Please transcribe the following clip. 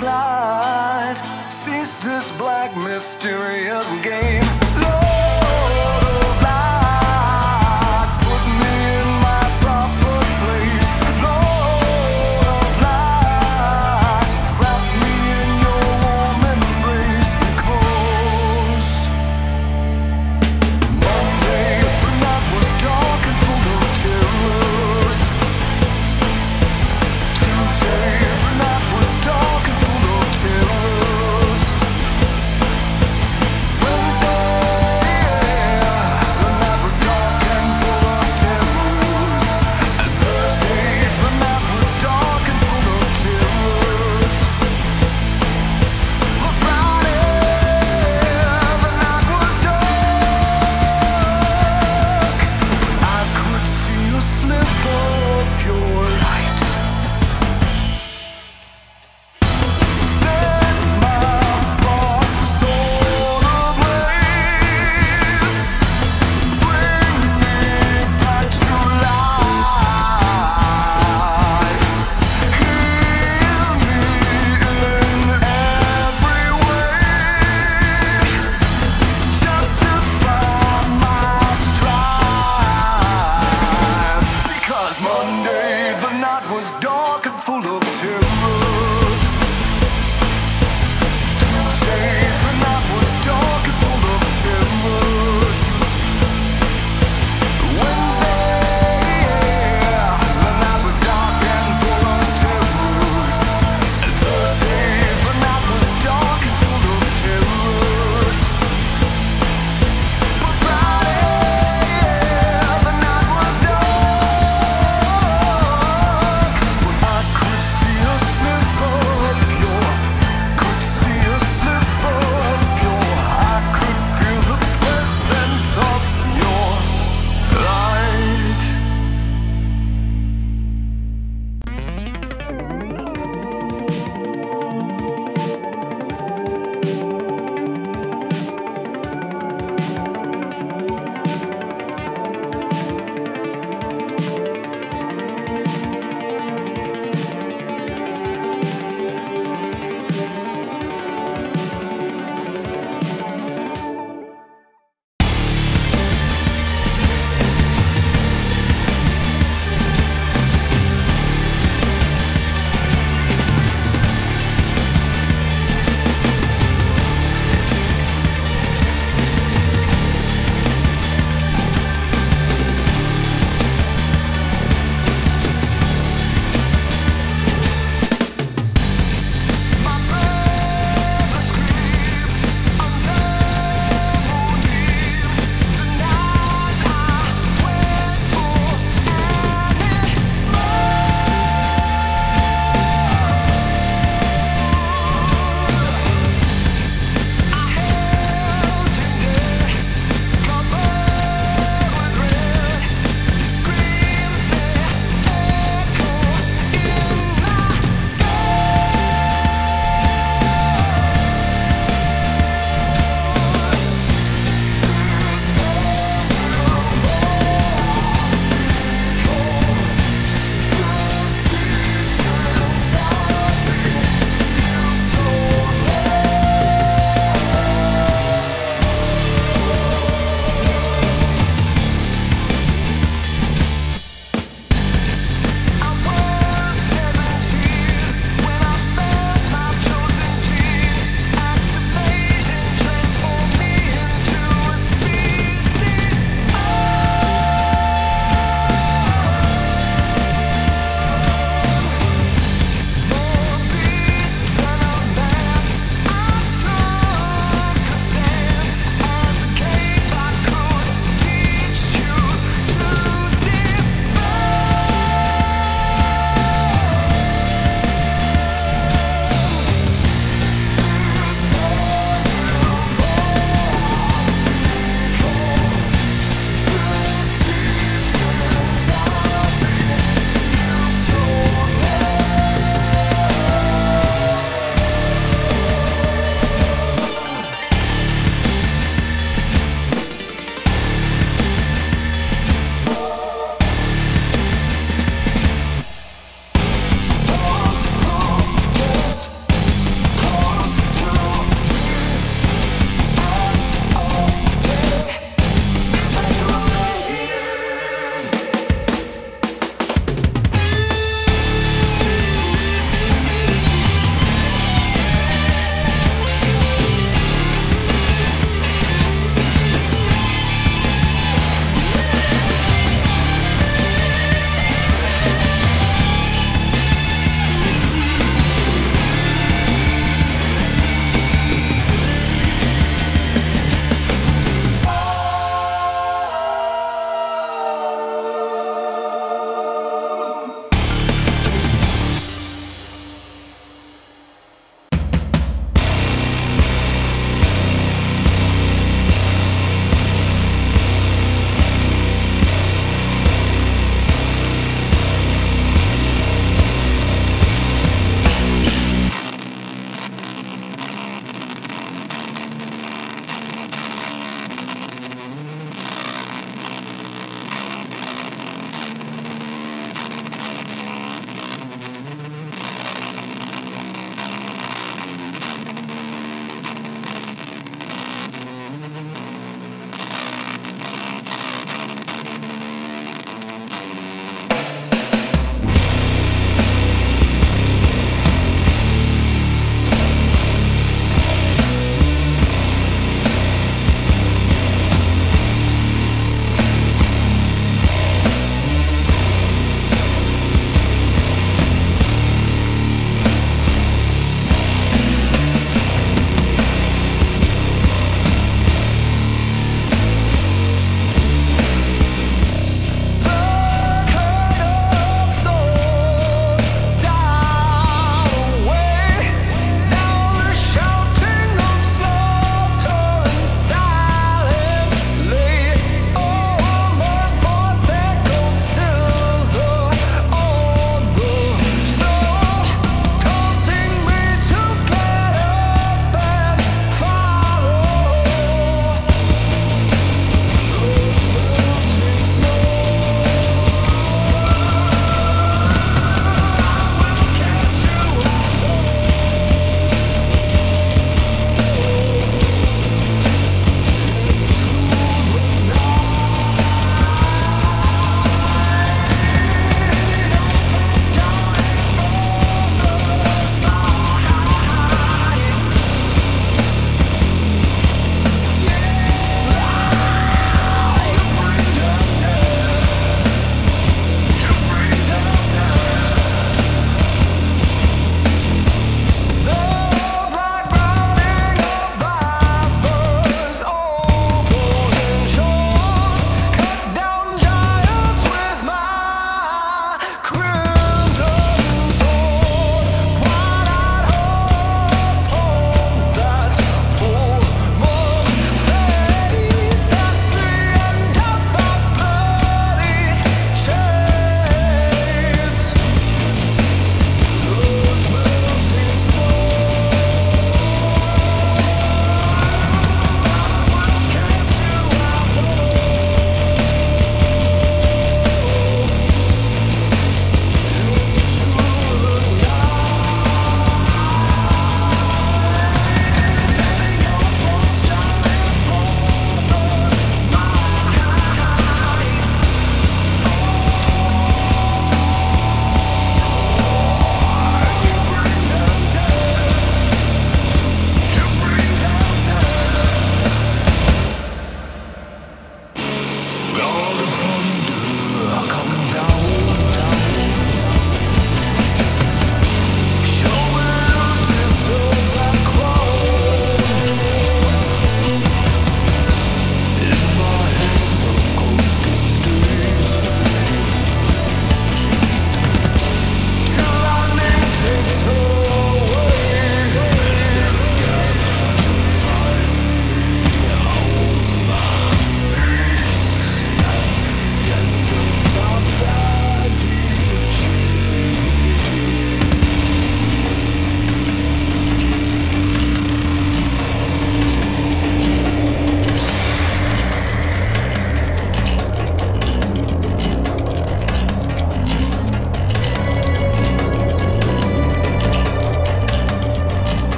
Light, seize this black mysterious game.